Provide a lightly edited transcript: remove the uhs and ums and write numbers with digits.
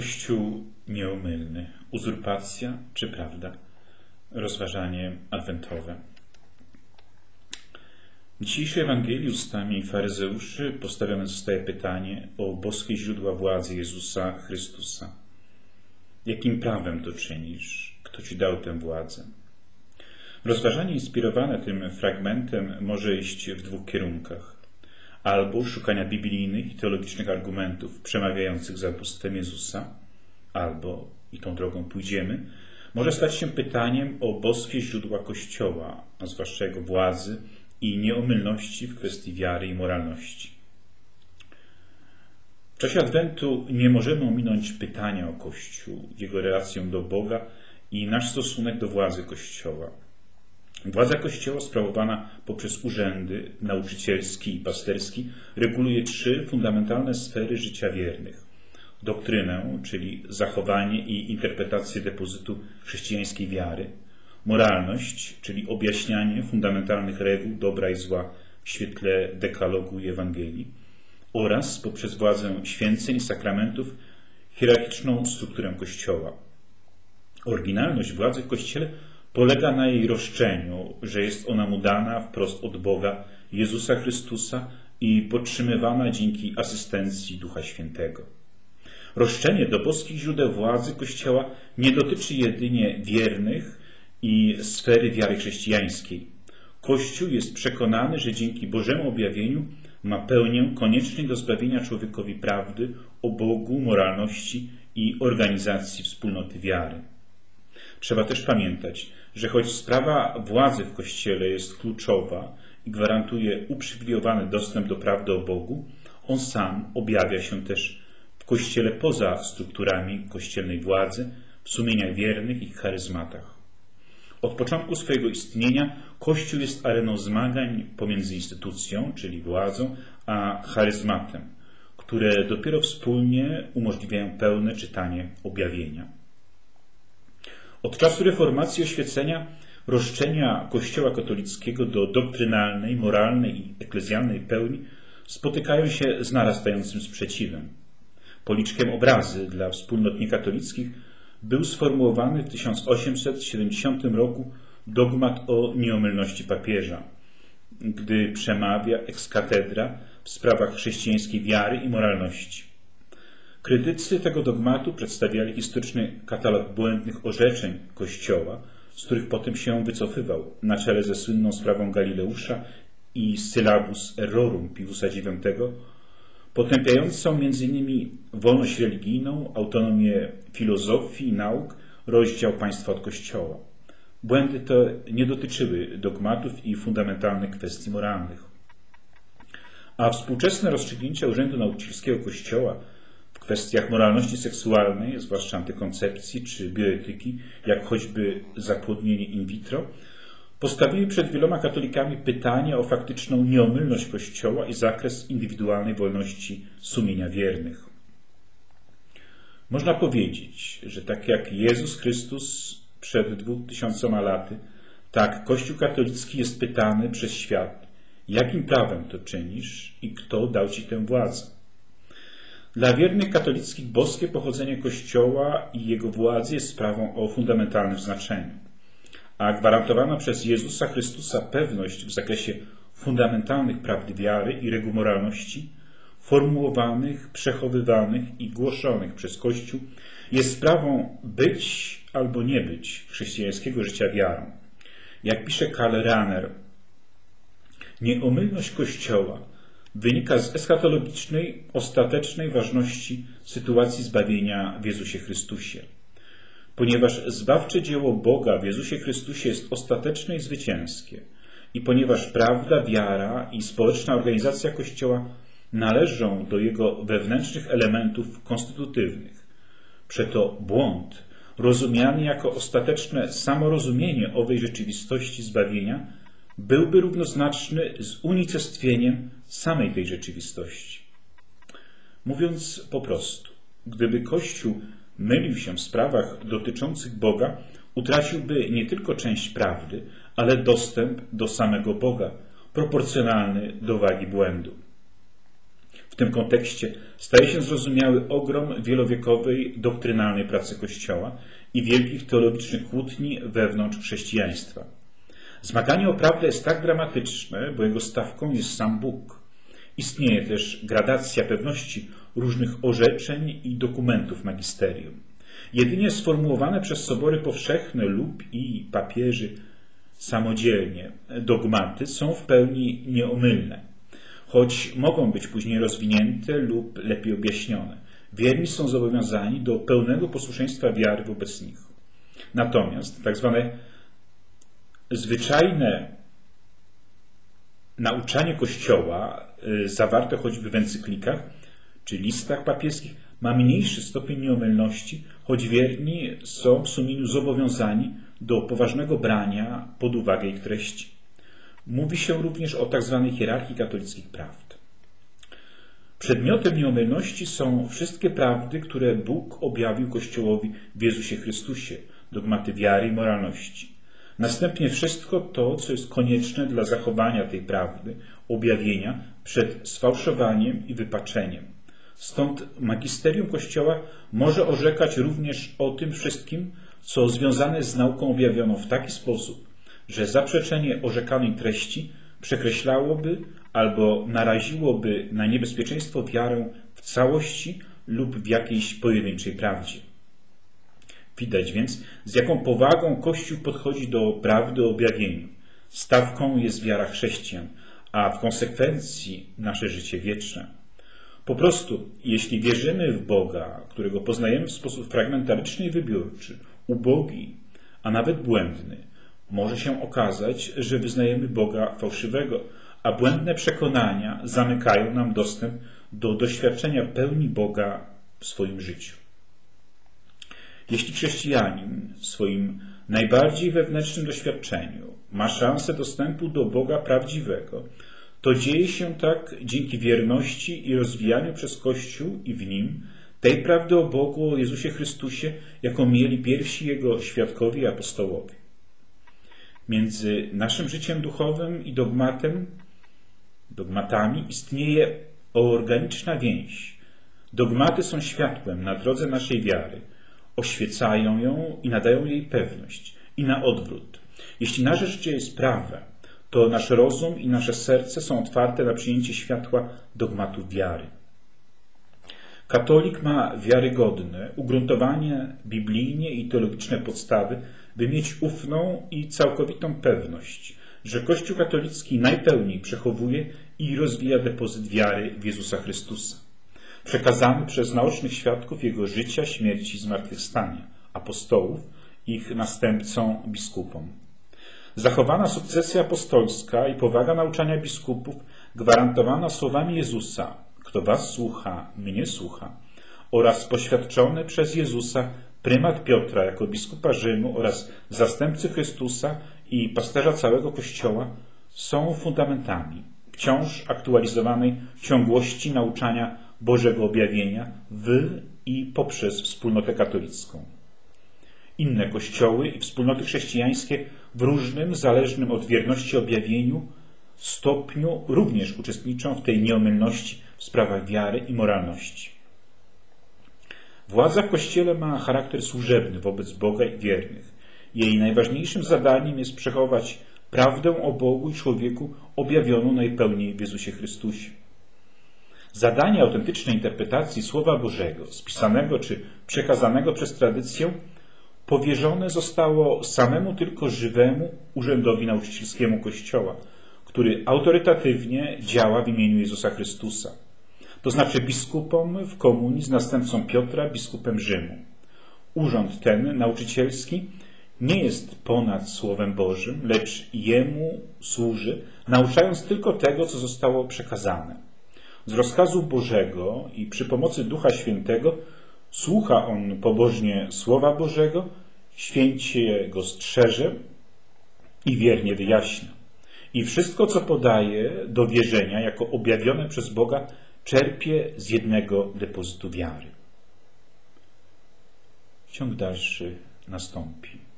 Kościół nieomylny. Uzurpacja czy prawda? Rozważanie adwentowe. W dzisiejszej Ewangelii ustami faryzeuszy postawione zostaje pytanie o boskie źródła władzy Jezusa Chrystusa. Jakim prawem to czynisz? Kto ci dał tę władzę? Rozważanie inspirowane tym fragmentem może iść w dwóch kierunkach. Albo szukania biblijnych i teologicznych argumentów przemawiających za bóstwem Jezusa, albo, i tą drogą pójdziemy, może stać się pytaniem o boskie źródła Kościoła, a zwłaszcza jego władzy i nieomylności w kwestii wiary i moralności. W czasie Adwentu nie możemy ominąć pytania o Kościół, jego relację do Boga i nasz stosunek do władzy Kościoła. Władza Kościoła sprawowana poprzez urzędy nauczycielski i pasterski reguluje trzy fundamentalne sfery życia wiernych. Doktrynę, czyli zachowanie i interpretację depozytu chrześcijańskiej wiary. Moralność, czyli objaśnianie fundamentalnych reguł dobra i zła w świetle dekalogu i Ewangelii. Oraz poprzez władzę święceń i sakramentów hierarchiczną strukturę Kościoła. Oryginalność władzy w Kościele polega na jej roszczeniu, że jest ona mu dana wprost od Boga, Jezusa Chrystusa i podtrzymywana dzięki asystencji Ducha Świętego. Roszczenie do boskich źródeł władzy Kościoła nie dotyczy jedynie wiernych i sfery wiary chrześcijańskiej. Kościół jest przekonany, że dzięki Bożemu objawieniu ma pełnię koniecznej do zbawienia człowiekowi prawdy o Bogu, moralności i organizacji wspólnoty wiary. Trzeba też pamiętać, że choć sprawa władzy w Kościele jest kluczowa i gwarantuje uprzywilejowany dostęp do prawdy o Bogu, on sam objawia się też w Kościele poza strukturami kościelnej władzy, w sumieniach wiernych i charyzmatach. Od początku swojego istnienia Kościół jest areną zmagań pomiędzy instytucją, czyli władzą, a charyzmatem, które dopiero wspólnie umożliwiają pełne czytanie objawienia. Od czasu reformacji i oświecenia roszczenia Kościoła katolickiego do doktrynalnej, moralnej i eklezjalnej pełni spotykają się z narastającym sprzeciwem. Policzkiem obrazy dla wspólnot niekatolickich był sformułowany w 1870 roku dogmat o nieomylności papieża, gdy przemawia ex cathedra w sprawach chrześcijańskiej wiary i moralności. Krytycy tego dogmatu przedstawiali historyczny katalog błędnych orzeczeń Kościoła, z których potem się wycofywał, na czele ze słynną sprawą Galileusza i Syllabus Errorum Piusa IX, potępiającą m.in. wolność religijną, autonomię filozofii i nauk, rozdział państwa od Kościoła. Błędy te nie dotyczyły dogmatów i fundamentalnych kwestii moralnych. A współczesne rozstrzygnięcia Urzędu Nauczycielskiego Kościoła w kwestiach moralności seksualnej, zwłaszcza antykoncepcji czy bioetyki, jak choćby zapłodnienie in vitro, postawiły przed wieloma katolikami pytanie o faktyczną nieomylność Kościoła i zakres indywidualnej wolności sumienia wiernych. Można powiedzieć, że tak jak Jezus Chrystus przed 2000 laty, tak Kościół katolicki jest pytany przez świat, jakim prawem to czynisz i kto dał ci tę władzę. Dla wiernych katolickich boskie pochodzenie Kościoła i jego władzy jest sprawą o fundamentalnym znaczeniu, a gwarantowana przez Jezusa Chrystusa pewność w zakresie fundamentalnych prawd wiary i reguł moralności, formułowanych, przechowywanych i głoszonych przez Kościół, jest sprawą być albo nie być chrześcijańskiego życia wiarą. Jak pisze Karl Rahner, nieomylność Kościoła wynika z eschatologicznej, ostatecznej ważności sytuacji zbawienia w Jezusie Chrystusie. Ponieważ zbawcze dzieło Boga w Jezusie Chrystusie jest ostateczne i zwycięskie i ponieważ prawda, wiara i społeczna organizacja Kościoła należą do jego wewnętrznych elementów konstytutywnych, przeto błąd, rozumiany jako ostateczne samorozumienie owej rzeczywistości zbawienia, byłby równoznaczny z unicestwieniem samej tej rzeczywistości. Mówiąc po prostu, gdyby Kościół mylił się w sprawach dotyczących Boga, utraciłby nie tylko część prawdy, ale dostęp do samego Boga, proporcjonalny do wagi błędu. W tym kontekście staje się zrozumiały ogrom wielowiekowej doktrynalnej pracy Kościoła i wielkich teologicznych kłótni wewnątrz chrześcijaństwa. Zmaganie o prawdę jest tak dramatyczne, bo jego stawką jest sam Bóg. Istnieje też gradacja pewności różnych orzeczeń i dokumentów magisterium. Jedynie sformułowane przez sobory powszechne lub i papieży samodzielnie dogmaty są w pełni nieomylne, choć mogą być później rozwinięte lub lepiej objaśnione. Wierni są zobowiązani do pełnego posłuszeństwa wiary wobec nich. Natomiast tak zwane zwyczajne nauczanie Kościoła, zawarte choćby w encyklikach czy listach papieskich, ma mniejszy stopień nieomylności, choć wierni są w sumieniu zobowiązani do poważnego brania pod uwagę ich treści. Mówi się również o tzw. hierarchii katolickich prawd. Przedmiotem nieomylności są wszystkie prawdy, które Bóg objawił Kościołowi w Jezusie Chrystusie, dogmaty wiary i moralności. Następnie wszystko to, co jest konieczne dla zachowania tej prawdy, objawienia przed sfałszowaniem i wypaczeniem. Stąd magisterium Kościoła może orzekać również o tym wszystkim, co związane z nauką objawioną w taki sposób, że zaprzeczenie orzekanej treści przekreślałoby albo naraziłoby na niebezpieczeństwo wiarę w całości lub w jakiejś pojedynczej prawdzie. Widać więc, z jaką powagą Kościół podchodzi do prawdy o objawieniu. Stawką jest wiara chrześcijan, a w konsekwencji nasze życie wieczne. Po prostu, jeśli wierzymy w Boga, którego poznajemy w sposób fragmentaryczny i wybiórczy, ubogi, a nawet błędny, może się okazać, że wyznajemy Boga fałszywego, a błędne przekonania zamykają nam dostęp do doświadczenia pełni Boga w swoim życiu. Jeśli chrześcijanin w swoim najbardziej wewnętrznym doświadczeniu ma szansę dostępu do Boga prawdziwego, to dzieje się tak dzięki wierności i rozwijaniu przez Kościół i w nim tej prawdy o Bogu, o Jezusie Chrystusie, jaką mieli pierwsi Jego świadkowie i apostołowie. Między naszym życiem duchowym i dogmatami istnieje organiczna więź. Dogmaty są światłem na drodze naszej wiary. Oświecają ją i nadają jej pewność. I na odwrót. Jeśli nasze życie jest prawe, to nasz rozum i nasze serce są otwarte na przyjęcie światła dogmatów wiary. Katolik ma wiarygodne, ugruntowanie biblijnie i teologiczne podstawy, by mieć ufną i całkowitą pewność, że Kościół katolicki najpełniej przechowuje i rozwija depozyt wiary w Jezusa Chrystusa, przekazany przez naocznych świadków Jego życia, śmierci i zmartwychwstania, apostołów, ich następcom, biskupom. Zachowana sukcesja apostolska i powaga nauczania biskupów gwarantowana słowami Jezusa: kto was słucha, mnie słucha, oraz poświadczony przez Jezusa prymat Piotra jako biskupa Rzymu oraz zastępcy Chrystusa i pasterza całego Kościoła są fundamentami wciąż aktualizowanej ciągłości nauczania Bożego Objawienia w i poprzez wspólnotę katolicką. Inne kościoły i wspólnoty chrześcijańskie w różnym, zależnym od wierności objawieniu stopniu również uczestniczą w tej nieomylności w sprawach wiary i moralności. Władza w Kościele ma charakter służebny wobec Boga i wiernych. Jej najważniejszym zadaniem jest przechować prawdę o Bogu i człowieku objawioną najpełniej w Jezusie Chrystusie. Zadanie autentycznej interpretacji Słowa Bożego, spisanego czy przekazanego przez tradycję, powierzone zostało samemu tylko żywemu urzędowi nauczycielskiemu Kościoła, który autorytatywnie działa w imieniu Jezusa Chrystusa. To znaczy biskupom w komunii z następcą Piotra, biskupem Rzymu. Urząd ten nauczycielski nie jest ponad Słowem Bożym, lecz jemu służy, nauczając tylko tego, co zostało przekazane. Z rozkazu Bożego i przy pomocy Ducha Świętego słucha on pobożnie Słowa Bożego, święcie go strzeże i wiernie wyjaśnia. I wszystko, co podaje do wierzenia jako objawione przez Boga, czerpie z jednego depozytu wiary. Ciąg dalszy nastąpi.